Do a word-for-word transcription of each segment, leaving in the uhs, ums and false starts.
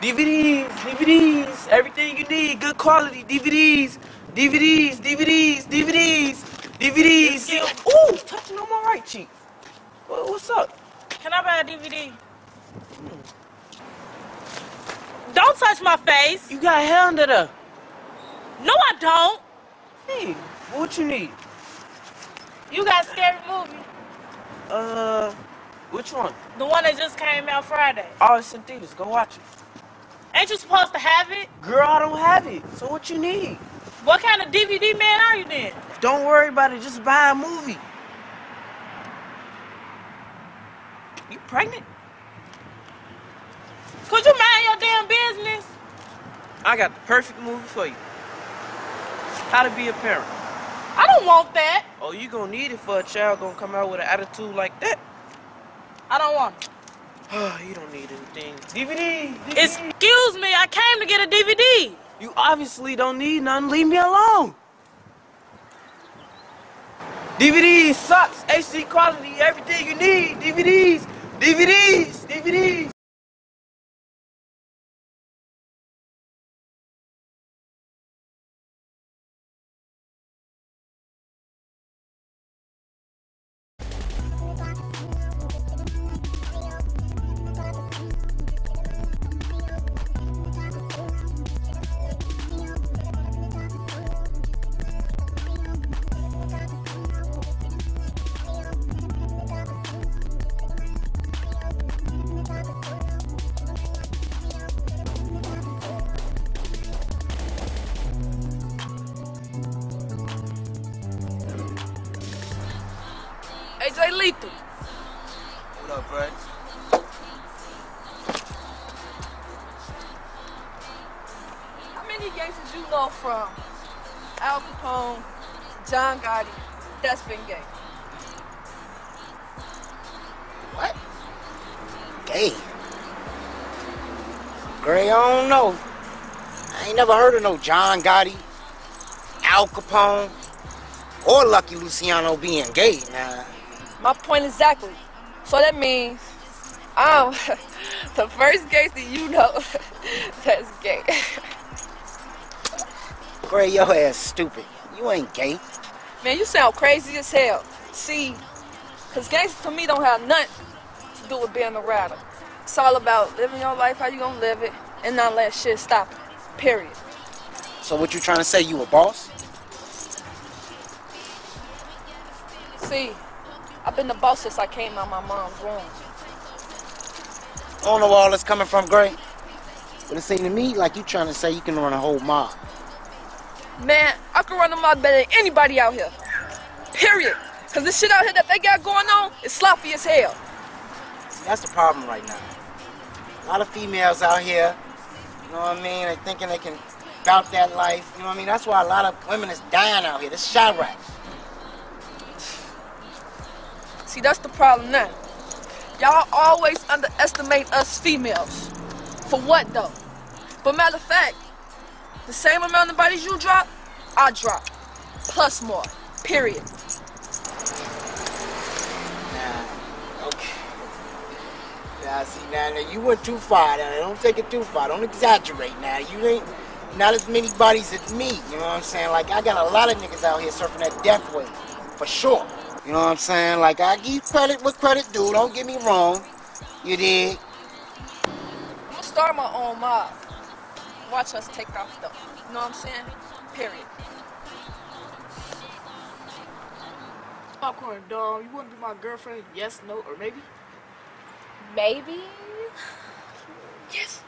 D V Ds, D V Ds, everything you need, good quality, D V Ds, D V Ds, D V Ds, D V Ds, D V Ds. Ooh, touching on my right cheek. What, what's up? Can I buy a D V D? Hmm. Don't touch my face. You got hair under there. No, I don't. Hey, what you need? You got a scary movie. Uh, which one? The one that just came out Friday. Oh, it's in theaters. Go watch it. Ain't you supposed to have it? Girl, I don't have it. So what you need? What kind of D V D man are you then? Don't worry about it. Just buy a movie. You pregnant? Could you mind your damn business? I got the perfect movie for you. How to be a parent. I don't want that. Oh, you gonna need it for a child gonna come out with an attitude like that. I don't want it. Oh, you don't need anything. D V D, D V D. Excuse me, I came to get a D V D. You obviously don't need none. Leave me alone. D V Ds, socks, H D quality, everything you need. D V Ds, D V Ds, D V Ds. A J Lethal. What up, Brad? How many gangsters you know from Al Capone, John Gotti, that's been gay? What? Gay? Gray, I don't know. I ain't never heard of no John Gotti, Al Capone, or Lucky Luciano being gay. Nah. My point exactly. So that means I'm the first gangster you know that's gay. Gray, your ass stupid. You ain't gay. Man, you sound crazy as hell. See, because gangsters to me don't have nothing to do with being a rider. It's all about living your life, how you gonna live it, and not let shit stop it. Period. So what you trying to say, you a boss? See, I've been the boss since I came out my mom's room. I don't know where all that's coming from, Gray. But it seems to me like you trying to say you can run a whole mob. Man, I can run a mob better than anybody out here. Period. Because this shit out here that they got going on is sloppy as hell. See, that's the problem right now. A lot of females out here, you know what I mean? They're thinking they can bout that life. You know what I mean? That's why a lot of women is dying out here. This shot rack. See, that's the problem now. Y'all always underestimate us females. For what, though? But matter of fact, the same amount of bodies you drop, I drop. Plus more. Period. Nah. Okay. Nah, see, now, now you went too far. Now, don't take it too far. Don't exaggerate now. You ain't not as many bodies as me. You know what I'm saying? Like, I got a lot of niggas out here surfing that death wave. For sure. You know what I'm saying? Like, I give credit what credit due. Don't get me wrong. You dig? I'm gonna start my own mob. Watch us take off, though. You know what I'm saying? Period. Popcorn, dog. You wanna be my girlfriend? Yes, no, or maybe? Maybe? Yes.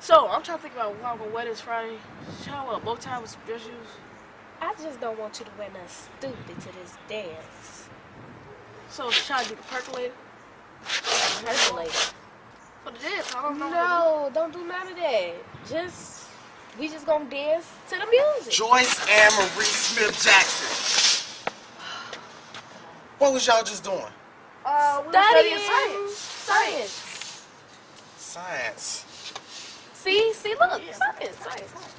So, I'm trying to think about what I'm gonna wear this Friday. Should I wear a bow tie with some dress shoes? I just don't want you to wear nothing stupid to this dance. So, should I do the percolator? Percolator. For the dance, I don't know. No, don't do none of that. Just, we just gonna dance to the music. Joyce and Marie Smith-Jackson. What was y'all just doing? Uh, we studying. studying science. Science. Science. See, see, look, yeah, science, science, science.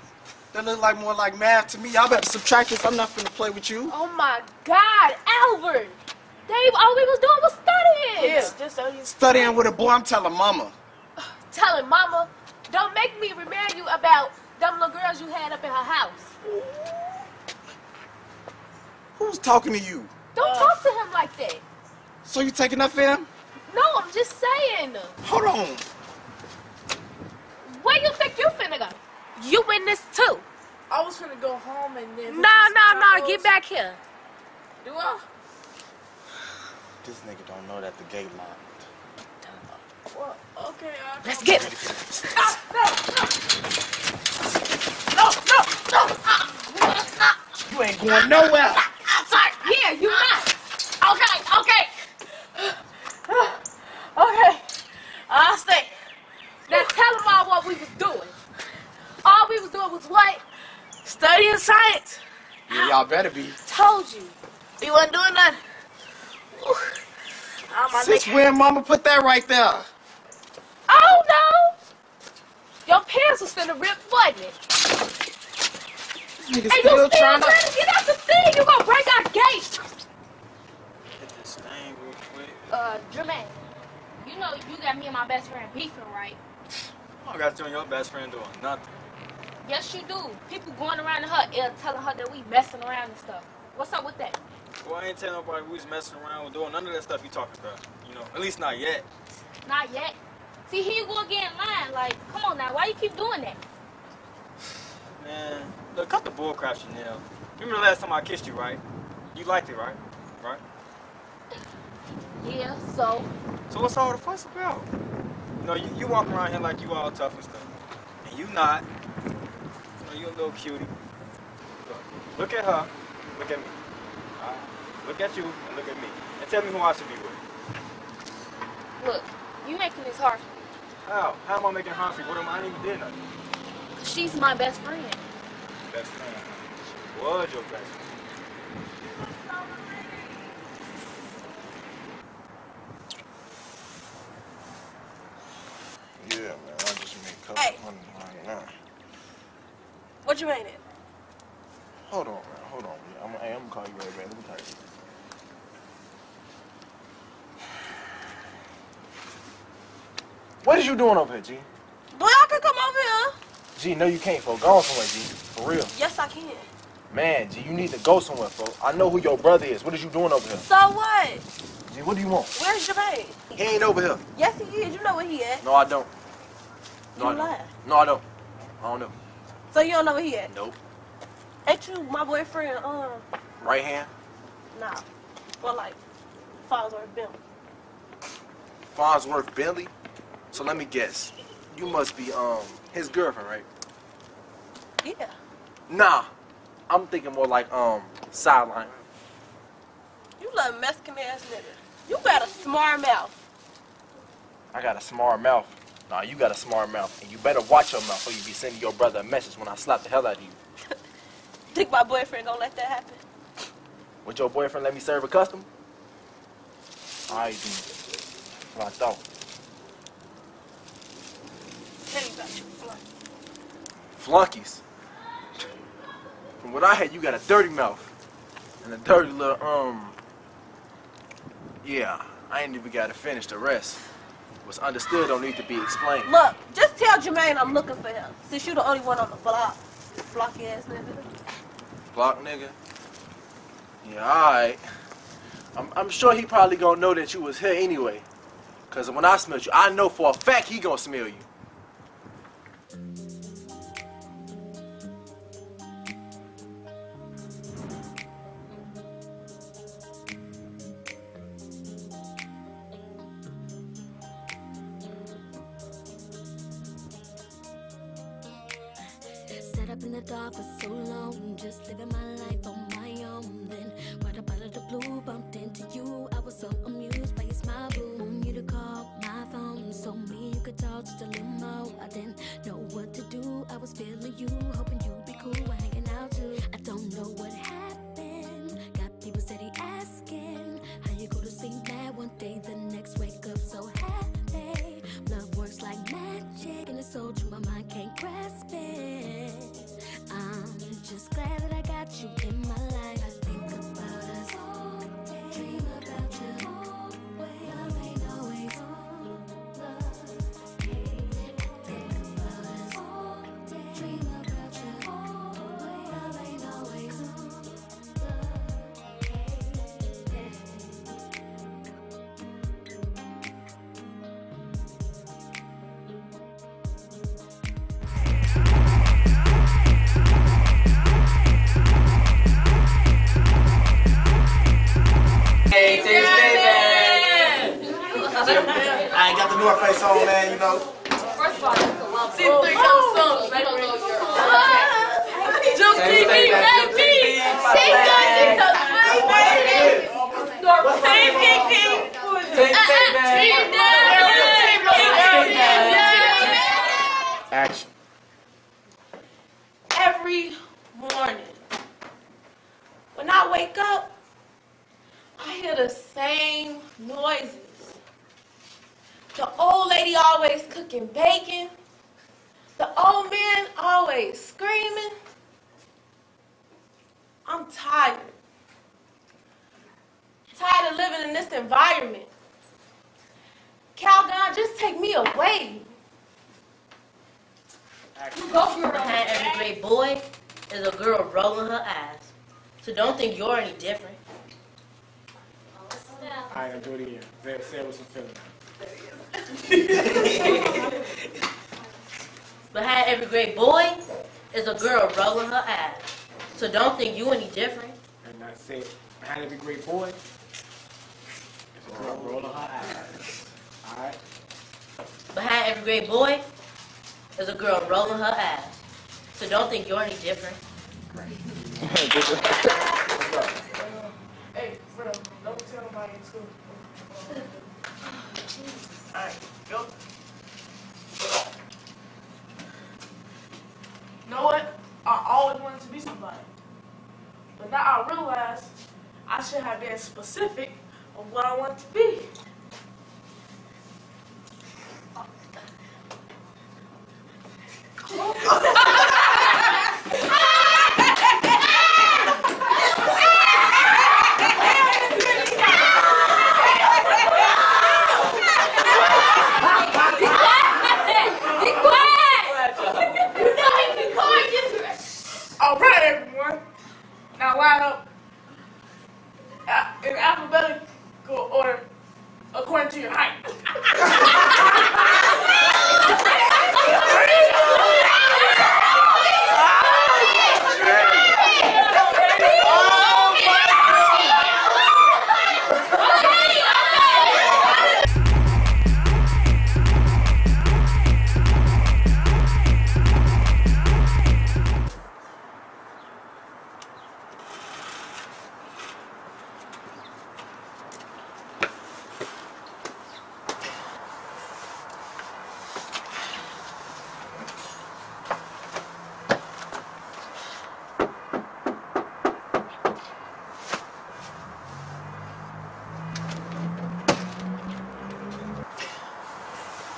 That look like more like math to me. Y'all better subtract this. I'm not finna play with you. Oh my God, Albert! They all we was doing was studying. Yeah, just studying. Studying with a boy. I'm telling mama. Telling mama? Don't make about them little girls you had up in her house. Who's talking to you? Don't uh, talk to him like that. So you taking up for him? No, I'm just saying. Hold on. Where you think you finna go? You in this too. I was finna go home and then... No, no, no, get back here. Do I? This nigga don't know that the gate locked. Well, okay, I... Let's get it. Ah, no, no. No, no, no. Ah, ah. You ain't going nowhere. Ah, I'm sorry. Yeah, you not. Okay, okay. Okay, I'll stay. Now tell them all what we was doing. All we was doing was what? Studying science. Yeah, y'all better be. Told you. We wasn't doing nothing. Since when mama put that right there? Oh no! Your pants was finna rip, wasn't it? This nigga hey, still you trying to... to get out the thing. You gonna break our gate. Hit this thing real quick. Uh, Jermaine, you know you got me and my best friend beefing, right? I got you and your best friend doing nothing. Yes, you do. People going around in her ear telling her that we messing around and stuff. What's up with that? Well, I ain't telling nobody we was messing around with doing none of that stuff you talking about. You know, at least not yet. Not yet? See, here you go again in line. Like, come on now, why you keep doing that? Man, look, cut the bullcrap, Chanel. Remember the last time I kissed you, right? You liked it, right? Right? Yeah, so? So what's all the fuss about? You know, you, you walk around here like you all tough and stuff. And you not. You know, you a little cutie. Look at her. Look at me. Right. Look at you and look at me. And tell me who I should be with. Look, you making this hard for me. How? How am I making hard for you? What am I? I ain't even did nothing. She's my best friend. Best friend? She was your best friend. Yeah, man. I just made a couple hundred right now. What you made it? Hold on, man. Hold on. I'm, I'm going to call you right back. Let me call you. What is you doing over here, G? Boy, I could come over here. G, no, you can't, folks. Go on somewhere, G. For real. Yes, I can. Man, G, you need to go somewhere, folks. I know who your brother is. What is you doing over here? So what? G, what do you want? Where's Jermaine? He ain't over here. Yes, he is. You know where he at. No, I don't. No, you I lying. Don't. No, I don't. I don't know. So you don't know where he at? Nope. Ain't you my boyfriend, um... right hand? Nah. Well, like, Farnsworth Bentley. Farnsworth Bentley? So let me guess. You must be, um, his girlfriend, right? Yeah. Nah. I'm thinking more like, um, sideline. You little Mexican-ass nigga. You got a smart mouth. I got a smart mouth? Nah, you got a smart mouth. And you better watch your mouth or you be sending your brother a message when I slap the hell out of you. Think my boyfriend gonna let that happen? Would your boyfriend let me serve a custom? I do. Well, I thought. Tell me about your flunkies. Flunkies? From what I had, you got a dirty mouth. And a dirty little, um... yeah, I ain't even gotta finish the rest. What's understood don't need to be explained. Look, just tell Jermaine I'm looking for him. Since you the only one on the block. Blocky ass nigga. Block nigga? Yeah, alright. I'm, I'm sure he probably gonna know that you was here anyway. Cause when I smell you, I know for a fact he gonna smell you. Up in the dark for so long, just living my life on my own. Then, right up out of the blue, bumped into you. I was so amused by your smile, boo. Want you to call my phone, so me you could talk to the limo. I didn't know what to do. I was feeling you, hoping you'd be cool. I hanging out too. I don't know what happened. Got people steady asking how you go to sleep that one day, the next wake up so happy. Love works like magic, and it's so true my mind can't grasp it. I'm just glad that I got you in my life. blue face on, man, you know. First of all, you can love see three comes soon. They don't know you're okay. Just keep me, let me. She does, she does. Team Kiki. Team Kiki. Action. Every morning, when I wake up, I hear the same noises. The old lady always cooking bacon. The old man always screaming. I'm tired. Tired of living in this environment. Calgon, just take me away. You go from behind every great boy is a girl rolling her eyes. So don't think you're any different. I gotta do it again. Say it with some feeling. Behind every great boy is a girl rolling her eyes. So don't think you any different. And I say, behind every great boy is a girl rolling her eyes. Alright? Behind every great boy is a girl rolling her eyes. So don't think you're any different. Hey, Fredo, don't tell nobody too. Alright, go. You know what? I always wanted to be somebody. But now I realize I should have been specific of what I want to be.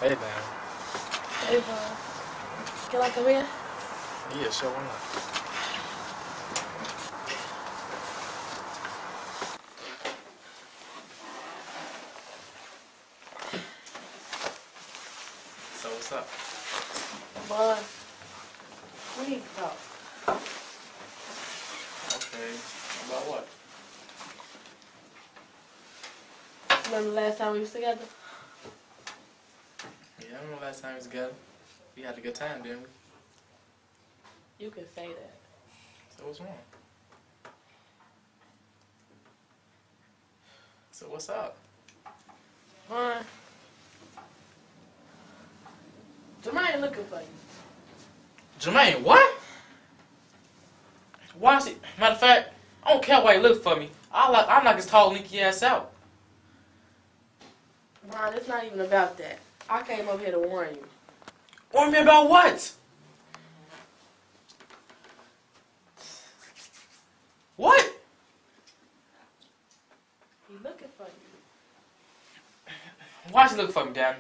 Hey, man. Hey, bro. You like a win? Yeah, sure, why not? So, what's up? Bud, we need to talk. Okay, about what? Remember the last time we was together? I remember last time we was together. We had a good time, didn't we? You can say that. So what's wrong? So what's up? Vaughn. Jermaine looking for you. Jermaine, what? Why is it? Matter of fact, I don't care why he looks for me. I like I knock his tall, leaky ass out. Vaughn, it's not even about that. I came up here to warn you. Warn me about what? What? He's looking for you. Why's he looking for me, Dad?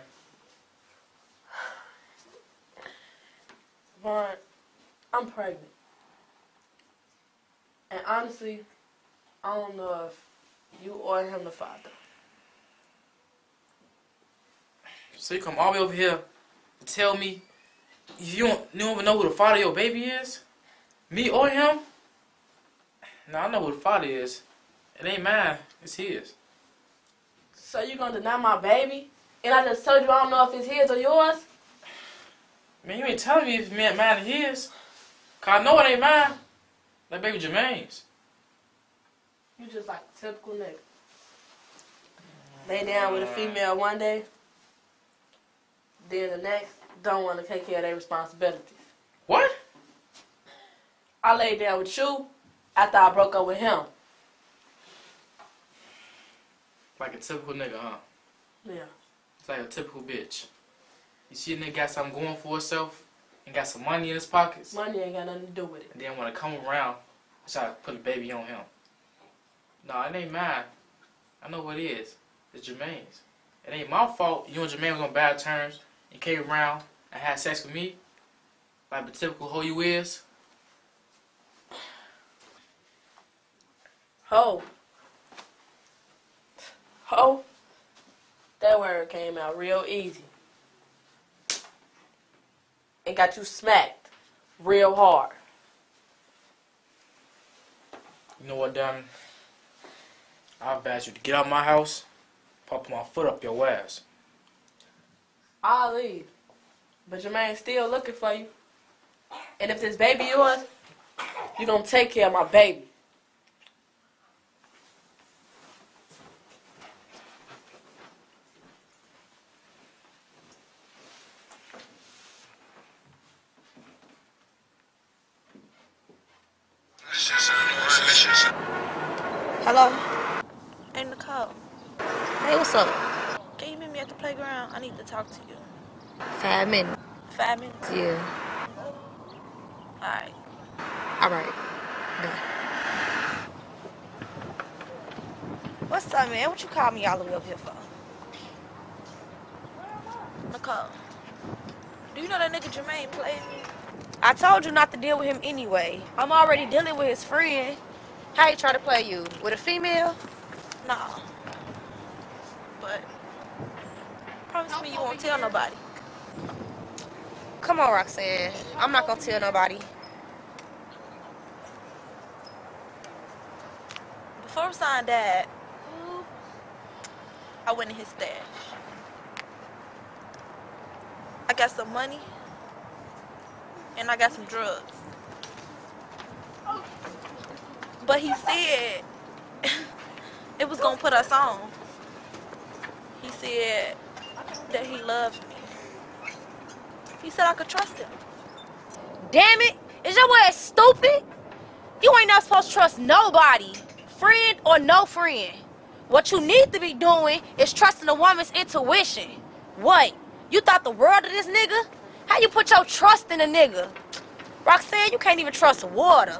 Vaughn, I'm pregnant. And honestly, I don't know if you or him the father. So you come all the way over here to tell me you don't, you don't even know who the father of your baby is? Me or him? Now I know who the father is. It ain't mine. It's his. So you gonna deny my baby? And I just told you I don't know if it's his or yours? Man, you ain't telling me if it meant mine or his. Cause I know it ain't mine. That baby Jermaine's. You just like a typical nigga. Lay down with a female one day. Then the next, don't want to take care of their responsibilities. What? I laid down with you after I broke up with him. Like a typical nigga, huh? Yeah. It's like a typical bitch. You see a nigga got something going for herself and got some money in his pockets. Money ain't got nothing to do with it. And then when I come around, I try to put a baby on him. Nah, it ain't mine. I know what it is. It's Jermaine's. It ain't my fault you and Jermaine was on bad terms and came around and had sex with me. Like the typical hoe you is. Hoe. Hoe. That word came out real easy. And got you smacked real hard. You know what, Diamond? I advise you to get out of my house, pop my foot up your ass. I'll leave. But your man's still looking for you. And if this baby yours, you gonna take care of my baby. Hello? Hey, Nicole. Hey, what's up? Can you meet me at the playground? I need to talk to you. Five minutes. Five minutes? Yeah. Alright. Alright. What's up, man? What you call me all the way up here for? Nicole, do you know that nigga Jermaine played me? I told you not to deal with him anyway. I'm already dealing with his friend. How he try to play you? With a female? No. But promise me you won't tell nobody. Come on, Roxanne. I'm not gonna tell nobody. Before Rassan died, I went in his stash. I got some money and I got some drugs. But he said it was gonna put us on. He said that he loved me. He said I could trust him. Damn it! Is your ass stupid? You ain't not supposed to trust nobody, friend or no friend. What you need to be doing is trusting a woman's intuition. What? You thought the world of this nigga? How you put your trust in a nigga? Roxanne, you can't even trust water.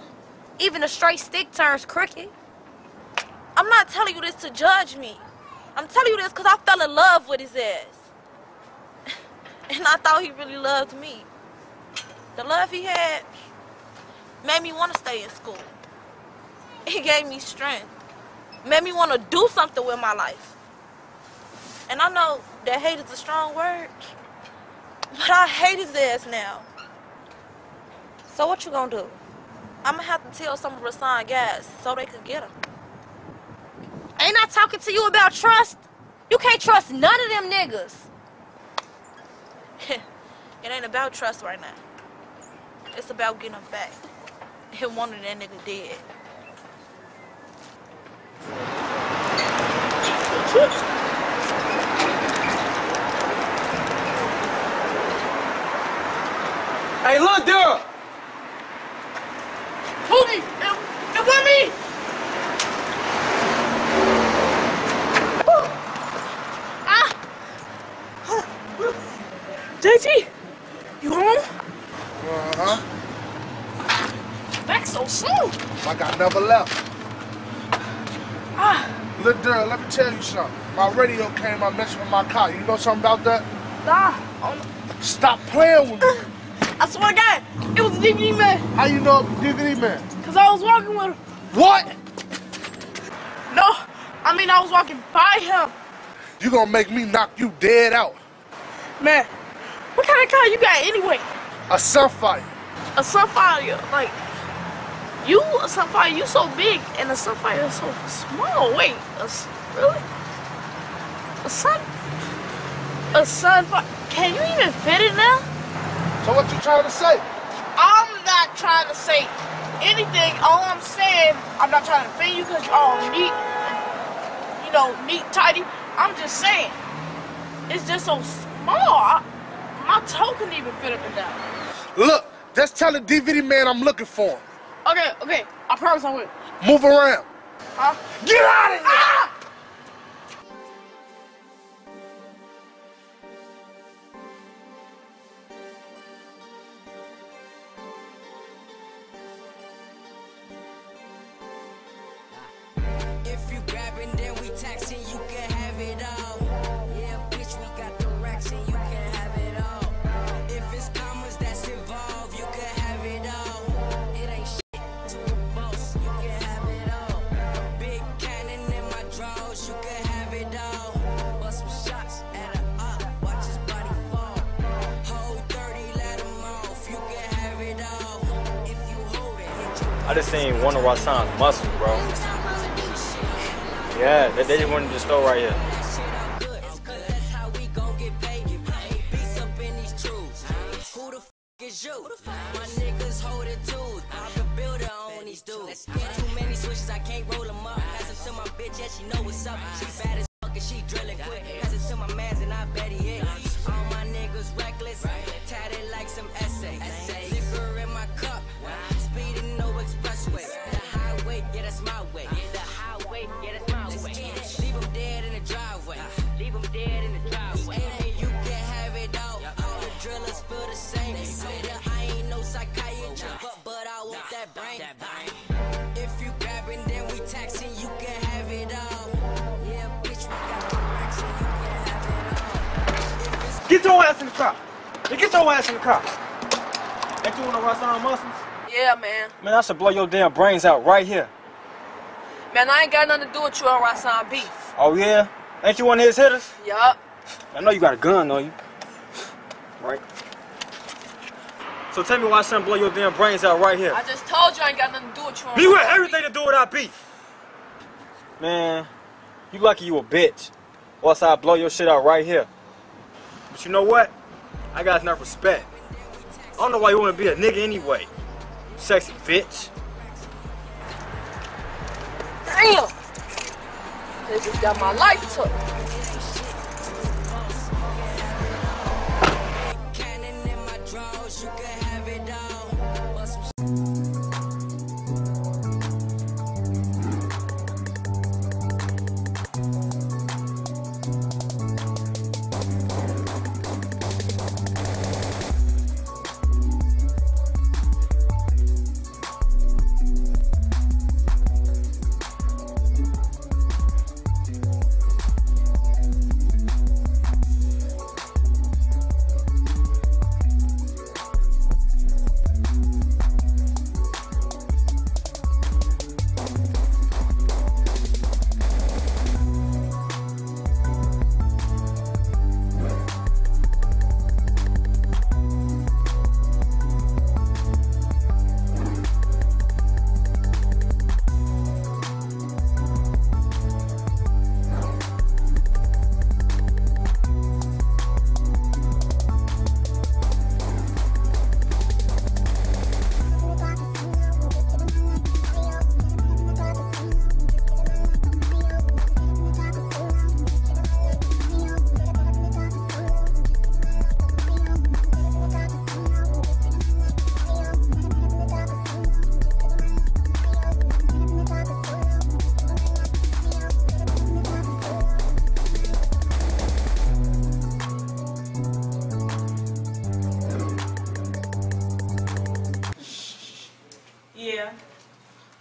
Even a straight stick turns crooked. I'm not telling you this to judge me. I'm telling you this because I fell in love with his ass. And I thought he really loved me. The love he had made me want to stay in school. It gave me strength. Made me want to do something with my life. And I know that hate is a strong word, but I hate his ass now. So what you gonna do? I'ma have to tell some of Rassan guys so they could get him. Ain't I talking to you about trust? You can't trust none of them niggas. It ain't about trust right now. It's about getting him back. And wanting that nigga dead. Hey, look there! Boogie! It was me! Ah! J G! You home? Uh-huh. Back so soon! Like I never left. Ah! Look, girl, let me tell you something. My radio came out messing with my car. You know something about that? Nah. Um, Stop playing with me. Uh. I swear to God, it was a D V D man. How you know it was a D V D man? Because I was walking with him. What? No, I mean I was walking by him. You gonna make me knock you dead out. Man, what kind of car you got anyway? A Sunfire. A Sunfire? Like, you a Sunfire, you so big, and a Sunfire is so small. Wait, a, really? A Sun... A Sunfire... Can you even fit it now? So what you trying to say? I'm not trying to say anything. All I'm saying, I'm not trying to offend you because you're all neat, you know, neat, tidy. I'm just saying, it's just so small. My toe couldn't even fit up and down. Look, just tell the D V D man I'm looking for him. Okay, okay. I promise I will. Move around. Huh? Get out of here! Ah! If you grab it, then we tax it, you can have it all. Yeah, bitch, we got the racks and you can have it all. If it's commas that's involved, you can have it all. It ain't shit to a boss, you can have it all. Big cannon in my drawers, you can have it all. Bust some shots at a up, watch his body fall. Hold thirty, let him off, you can have it all. If you hold it, hit your I just seen one of Rassan's muscles, bro. Yeah, they, they just wanted to store right here. Who the f is you? My niggas hold it too. I'm the builder on these dudes. Too many switches, I can't roll them up. Pass it to my bitch, and she know what's up. She bad as fuck and she drilling quick. Pass it to my mans and I bet he it. All my niggas reckless, tatted like some essay. Liquor in my cup, speeding no expressway. The highway, yeah, that's my way. The highway, yeah, that's my way. If you grab it, then we taxing, you can have it all. Yeah, bitch, we got the racks and you can have it all. Get your ass in the car. Get your ass in the car. That you want to rust on muscles? Yeah, man. Man, I should blow your damn brains out right here. Man, I ain't got nothing to do with you on Rassan beef. Oh, yeah? Ain't you one of his hitters? Yup. I know you got a gun on you. Right? So tell me why I shouldn't blow your damn brains out right here. I just told you I ain't got nothing to do with you. You got everything to do with our beef. Man, you lucky you a bitch. Or else I'll blow your shit out right here. But you know what? I got enough respect. I don't know why you want to be a nigga anyway. Sexy bitch. Damn! They just got my life took. You can have it all.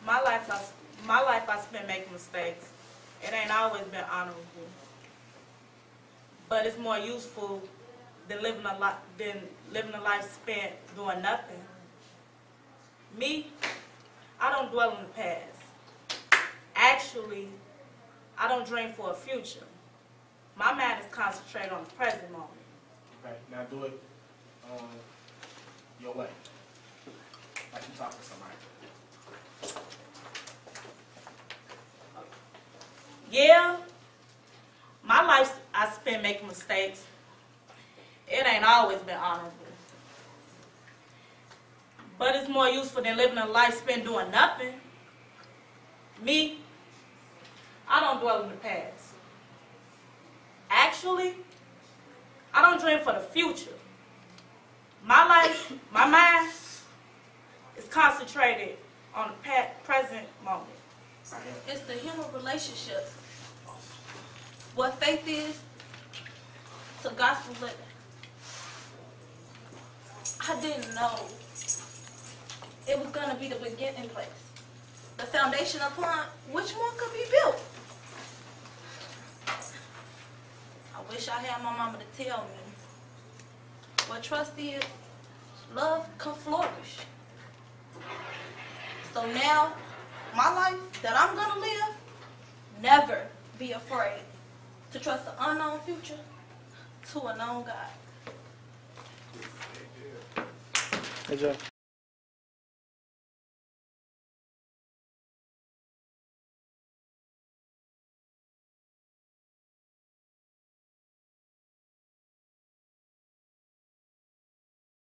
My life, I, my life I spent making mistakes. It ain't always been honorable. But it's more useful than living a life than living a life spent doing nothing. Me, I don't dwell on the past. Actually, I don't dream for a future. My mind is concentrated on the present moment. Okay, now do it um, your way. Like you talking to somebody. Yeah, my life I spent making mistakes. It ain't always been honorable. But it's more useful than living a life spent doing nothing. Me, I don't dwell in the past. Actually, I don't dream for the future. My life, my mind is concentrated on the present moment. It's the human relationship. What faith is to gospel living. I didn't know it was going to be the beginning place. The foundation upon which one could be built. I wish I had my mama to tell me what trust is, love can flourish. So now, my life that I'm gonna live, never be afraid to trust the unknown future to a known God. Good job.